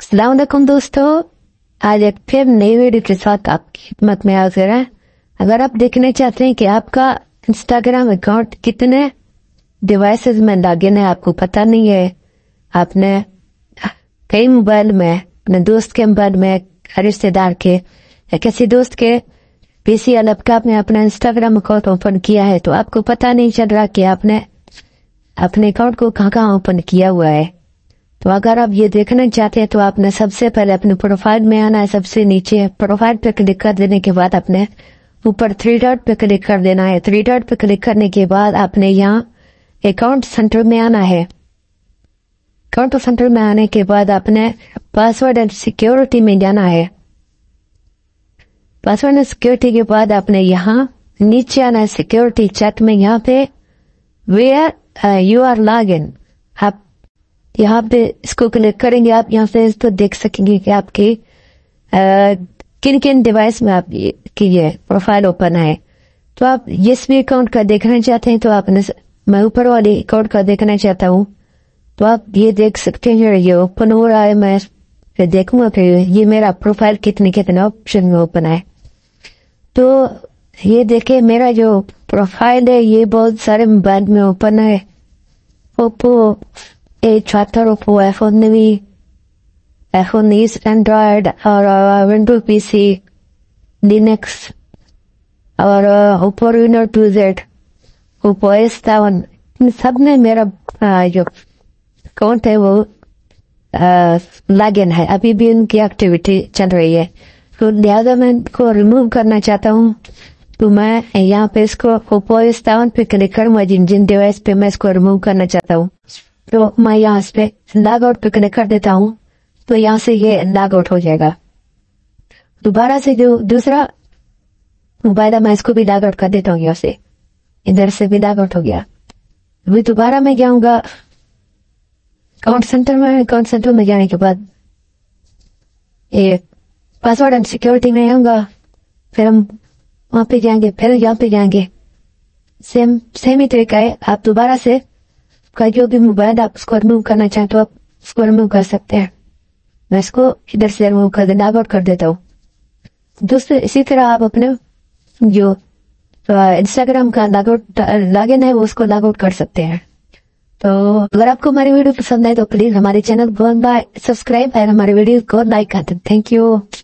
अस्सलामुअलैकुम दोस्तों, आज एक फिर नई वीडियो के साथ आपकी खिदमत में हाजिर है। अगर आप देखना चाहते हैं कि आपका इंस्टाग्राम अकाउंट कितने डिवाइसेस में लॉगिन है, आपको पता नहीं है, आपने कई मोबाइल में, अपने दोस्त के मोबाइल में, रिश्तेदार के या किसी दोस्त के पीसी या लैपटॉप में अपना इंस्टाग्राम अकाउंट ओपन किया है, तो आपको पता नहीं चल रहा कि आपने अपने अकाउंट को कहाँ कहाँ ओपन किया हुआ है। तो अगर आप ये देखना चाहते हैं तो आपने सबसे पहले अपने प्रोफाइल में आना है। सबसे नीचे प्रोफाइल पे क्लिक कर देने के बाद आपने ऊपर थ्री डॉट पे क्लिक कर देना है। थ्री डॉट पे क्लिक करने के बाद आपने यहाँ अकाउंट सेंटर में आना है। अकाउंट सेंटर में आने के बाद आपने पासवर्ड एंड सिक्योरिटी में जाना है। पासवर्ड एंड सिक्योरिटी के बाद आपने यहाँ नीचे आना है, सिक्योरिटी चैट में। यहाँ पे where you are log in, आप यहाँ पे इसको क्लिक करेंगे। आप यहाँ से तो देख सकेंगे कि आपकी किन किन डिवाइस में आपकी ये प्रोफाइल ओपन है। तो आप यस भी अकाउंट का देखना चाहते हैं, तो आपने, मैं ऊपर वाले अकाउंट का देखना चाहता हूँ, तो आप ये देख सकते हैं ये ओपन हो रहा है। मैं फिर देखूंगा कि ये मेरा प्रोफाइल कितने कितने ऑप्शन में ओपन है। तो ये देखे मेरा जो प्रोफाइल है ये बहुत सारे मोबाइल में ओपन है। Oppo A76 Oppo, iPhone 19, Android और विंडो PC, लिनक्स और Oppo Reno 2Z, Oppo S7, इन सब ने मेरा जो अकाउंट है वो लॉगिन है। अभी भी उनकी एक्टिविटी चल रही है, तो लिहाजा मैं इनको रिमूव करना चाहता हूँ। तो मैं यहाँ पे इसको ओप्पो S7 पे क्लिक करूँगा, जिन डिवाइस पे मैं इसको रिमूव करना चाहता हूँ। तो मैं यहाँ पे लॉग आउट पे क्लिक कर देता हूँ, तो यहाँ से ये लॉग आउट हो जाएगा। दोबारा से जो दूसरा मोबाइल है मैं इसको भी लॉग आउट कर देता हूँ। यहाँ से, इधर से भी लॉग आउट हो गया। अभी दोबारा मैं जाऊँगा अकाउंट सेंटर में। अकाउंट सेंटर में जाने के बाद ये पासवर्ड एंड सिक्योरिटी में आऊँगा, फिर हम वहाँ पे जाएंगे, फिर यहाँ पे जाएंगे। सेम ही तरीका है। आप दोबारा से का जो भी मोबाइल आप उसको रिमूव करना चाहें तो आप उसको रिमूव कर सकते हैं। मैं इसको इधर से रिमूव कर देना, लॉग आउट कर देता हूँ दोस्तों। इसी तरह आप अपने जो इंस्टाग्राम का लॉगिन है वो उसको लॉग आउट कर सकते हैं। तो अगर आपको हमारी वीडियो पसंद आए तो प्लीज हमारे चैनल को सब्सक्राइब और हमारे वीडियो को लाइक कर दें। Thank you.